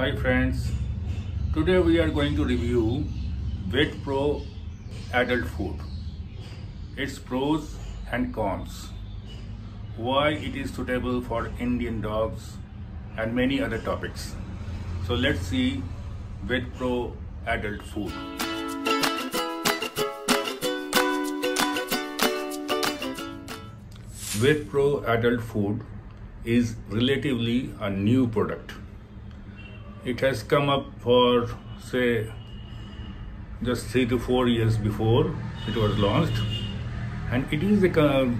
Hi friends, today we are going to review VetPro adult food, its pros and cons, why it is suitable for Indian dogs and many other topics. So let's see VetPro adult food. VetPro adult food is relatively a new product. It has come up for say just 3 to 4 years before it was launched, and it is a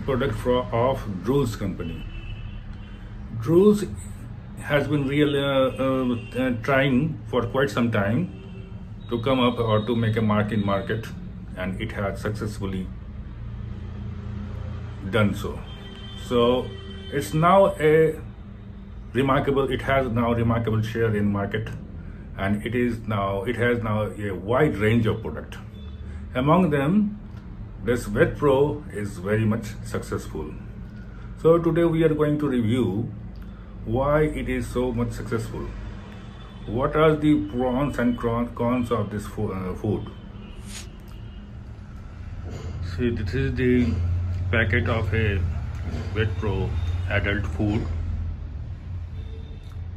product of Drools company. Drools has been trying for quite some time to come up or to make a mark in market, and it has successfully done so. So it's now a remarkable share in market, and it has now a wide range of product. Among them, this VetPro is very much successful. So today we are going to review why it is so much successful. What are the pros and cons of this food? See, this is the packet of a VetPro adult food.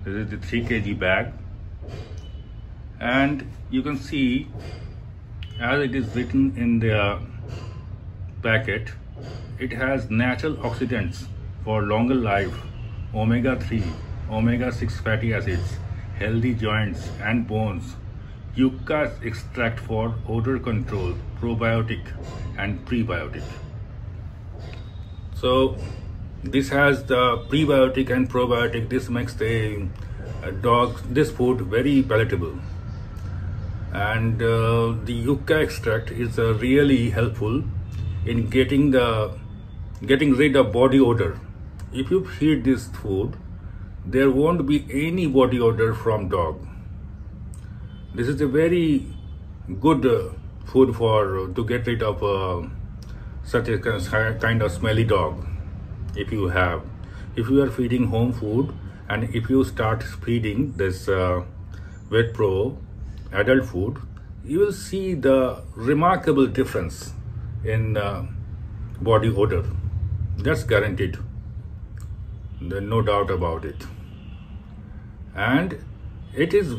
This is the 3 kg bag, and you can see, as it is written in the packet, it has natural oxidants for longer life, omega-3, omega-6 fatty acids, healthy joints and bones, yucca extract for odor control, probiotic and prebiotic. So this has the prebiotic and probiotic. This makes this food very palatable, and the yucca extract is really helpful in getting rid of body odor. If you feed this food, there won't be any body odor from dog. This is a very good food to get rid of such a kind of smelly dog. If you are feeding home food, and if you start feeding this VetPro adult food, you will see the remarkable difference in body odor. That's guaranteed. There's no doubt about it. And it is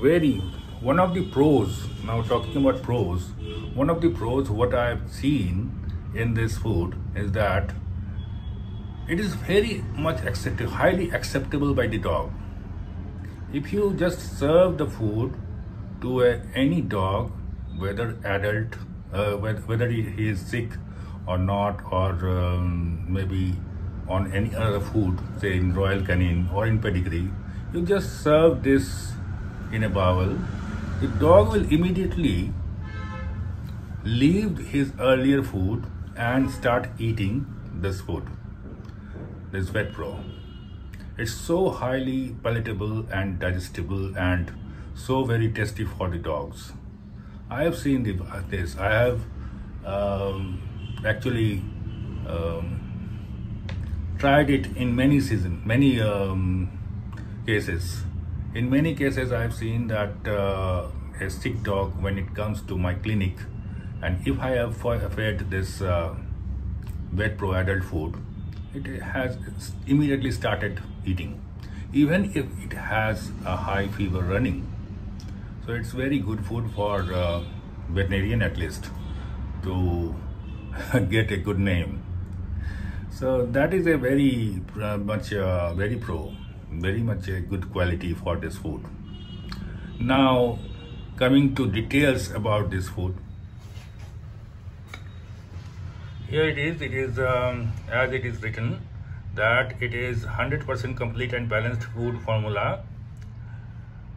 one of the pros. Now talking about pros, one of the pros what I've seen in this food is that it is very much highly acceptable by the dog. If you just serve the food to any dog, whether adult, whether he is sick or not, or maybe on any other food, say in Royal Canin or in Pedigree, you just serve this in a bowl, the dog will immediately leave his earlier food and start eating this food. This VetPro, it's so highly palatable and digestible and so very tasty for the dogs. I have seen this. I have actually tried it in many seasons, many cases. In many cases, I have seen that a sick dog, when it comes to my clinic, and if I have fed this VetPro adult food, it has immediately started eating, even if it has a high fever running. So it's very good food for veterinarian, at least, to get a good name. So that is a very much a good quality for this food. Now coming to details about this food. Here it is as it is written that it is 100% complete and balanced food formula,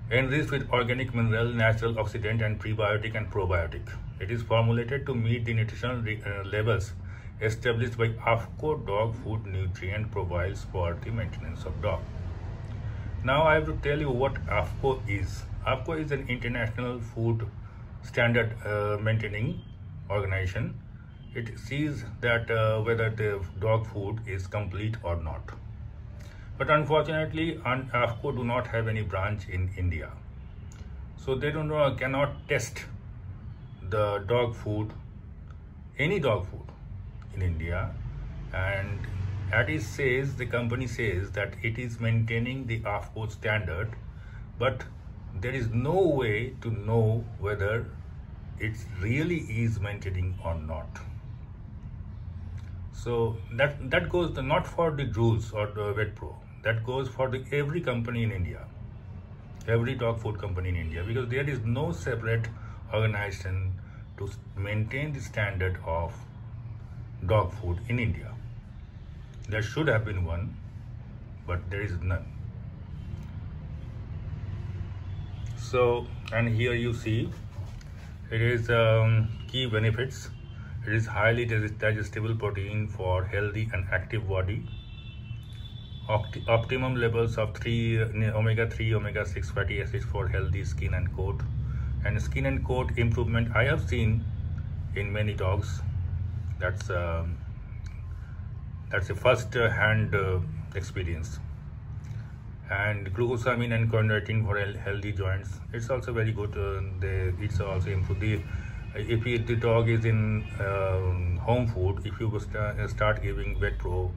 enriched with organic mineral, natural oxidant and prebiotic and probiotic. It is formulated to meet the nutritional levels established by AFCO dog food nutrient profiles for the maintenance of dog. Now I have to tell you what AFCO is. AFCO is an international food standard maintaining organization. It sees that whether the dog food is complete or not. But unfortunately, AFCO do not have any branch in India. So they cannot test the dog food, any dog food in India. And ADIS says, the company says, that it is maintaining the AFCO standard, but there is no way to know whether it really is maintaining or not. So that goes not for the Drools or the VetPro, that goes for the every company in India, every dog food company in India, because there is no separate organization to maintain the standard of dog food in India. There should have been one, but there is none. So, and here you see, it is key benefits. It is highly digestible protein for healthy and active body. Optimum levels of omega-3, omega-6 fatty acids for healthy skin and coat. And skin and coat improvement I have seen in many dogs. That's a first-hand experience. And glucosamine and chondroitin for healthy joints. It's also very good. It's also improved. If the dog is in home food, if you start giving VetPro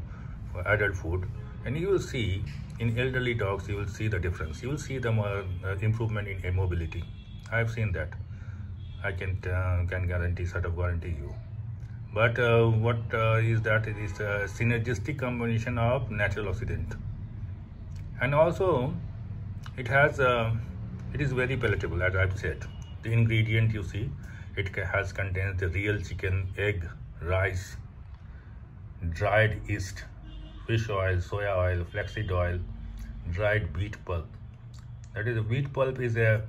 for adult food, and you will see in elderly dogs, you will see the difference. You will see the improvement in mobility. I have seen that. I can guarantee, sort of guarantee you. But it is a synergistic combination of natural oxidant, and also it has it is very palatable, as I've said. The ingredient you see, it contains the real chicken, egg, rice, dried yeast, fish oil, soya oil, flaxseed oil, dried wheat pulp. That is, the wheat pulp is a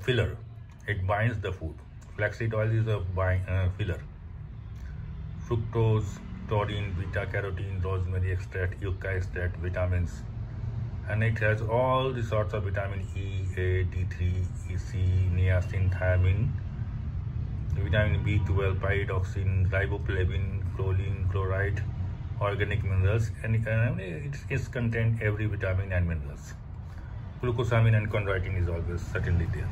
filler. It binds the food. Flaxseed oil is a filler. Fructose, taurine, beta-carotene, rosemary extract, yucca extract, vitamins. And it has all the sorts of vitamin E, A, D3, EC, niacin, thiamine, vitamin B12, pyridoxine, riboflavin, choline, chloride, organic minerals. And it contains every vitamin and minerals. Glucosamine and chondroitin is always certainly there.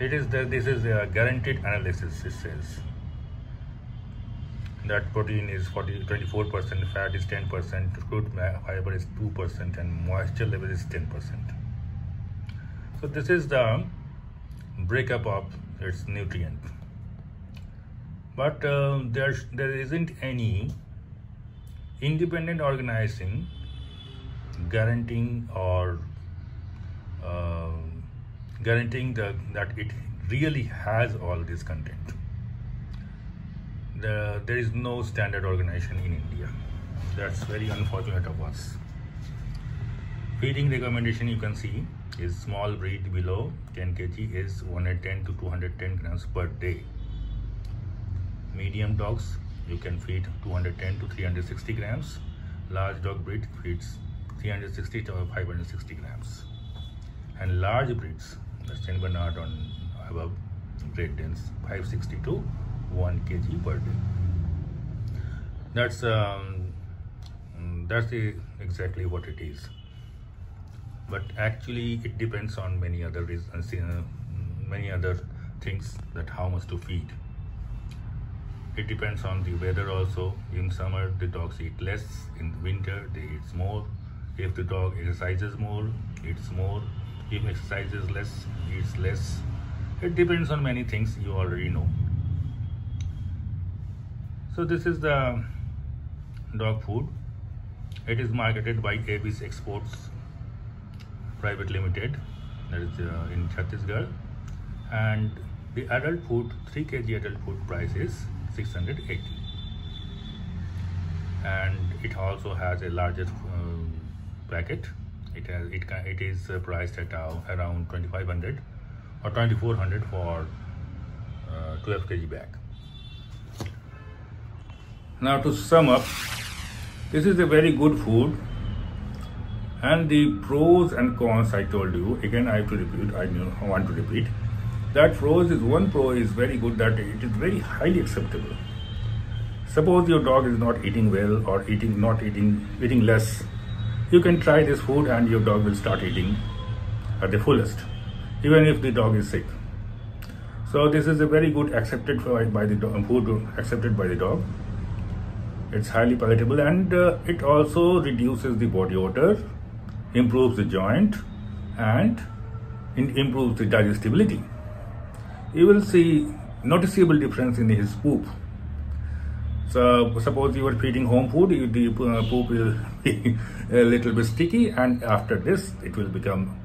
It is that this is a guaranteed analysis. It says that protein is 24%, fat is 10%, fruit fiber is 2%, and moisture level is 10%. So this is the breakup of its nutrient. But there isn't any independent organization guaranteeing or that it really has all this content. There is no standard organization in India. That's very unfortunate of us. Feeding recommendation, you can see, is small breed below 10 kg is 110 to 210 grams per day. Medium dogs, you can feed 210 to 360 grams. Large dog breed feeds 360 to 560 grams. And large breeds, St. Bernard and above, Great Danes, 560 to 1 kg per day. That's exactly what it is. But actually, it depends on many other reasons, many other things, that how much to feed. It depends on the weather also. In summer, the dogs eat less. In winter, they eat more. If the dog exercises more, eats more. If exercises less, eats less. It depends on many things you already know. So this is the dog food. It is marketed by KBC Exports Private Limited, that is in Chhattisgarh. And the adult food, 3 kg adult food price is 680. And it also has a larger packet. It is priced at around 2500 or 2400 for 12 kg bag. Now to sum up, this is a very good food, and the pros and cons I told you. Again, I have to repeat. I want to repeat that one pro is very good, that it is very highly acceptable. Suppose your dog is not eating well or eating less. You can try this food and your dog will start eating at the fullest, even if the dog is sick. So this is a very good accepted by the dog, food accepted by the dog. It's highly palatable, and it also reduces the body odor, improves the joint, and improves the digestibility. You will see noticeable difference in his poop. So suppose you are feeding home food, the poop will be a little bit sticky, and after this it will become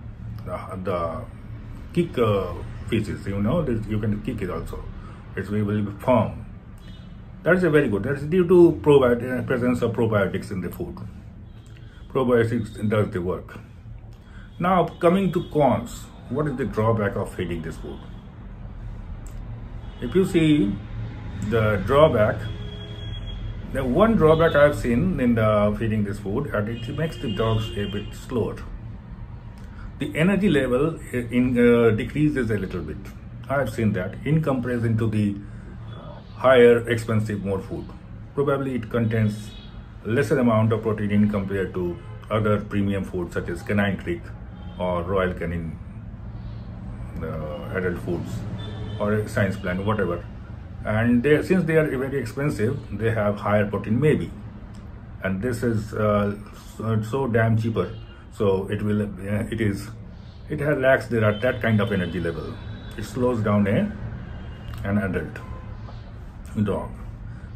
the kick feces, you know, you can kick it also. It will be firm. That's a very good. That's due to presence of probiotics in the food. Probiotics does the work. Now coming to cons, what is the drawback of feeding this food? If you see the drawback, the one drawback I've seen in the feeding this food, and it makes the dogs a bit slower. The energy level decreases a little bit. I've seen that in comparison to the higher, expensive, more food. Probably it contains lesser amount of protein compared to other premium foods such as Canine Creek or Royal Canin adult foods or Science Plan, whatever. And since they are very expensive, they have higher protein maybe. And this is so damn cheaper. So it lacks that kind of energy level. It slows down an adult dog.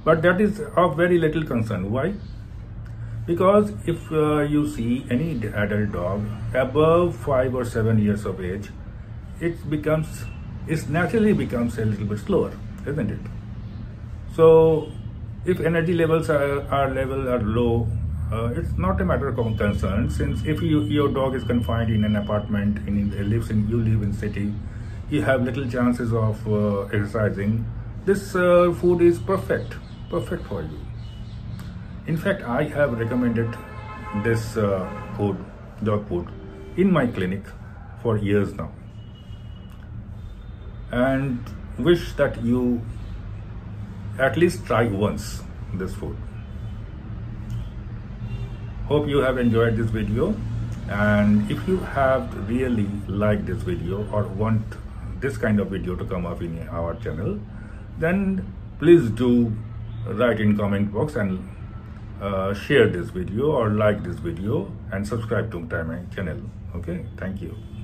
But that is of very little concern. Why? Because if you see any adult dog above 5 or 7 years of age, it naturally becomes a little bit slower, isn't it? So if energy levels are low, it's not a matter of concern, since if your dog is confined in an apartment, you live in city, you have little chances of exercising. This food is perfect for you. In fact, I have recommended this dog food in my clinic for years now, and wish that you at least try once this food. Hope you have enjoyed this video, and if you have really liked this video or want this kind of video to come up in our channel, then please do write in comment box and share this video or like this video and subscribe to my channel. Okay, thank you.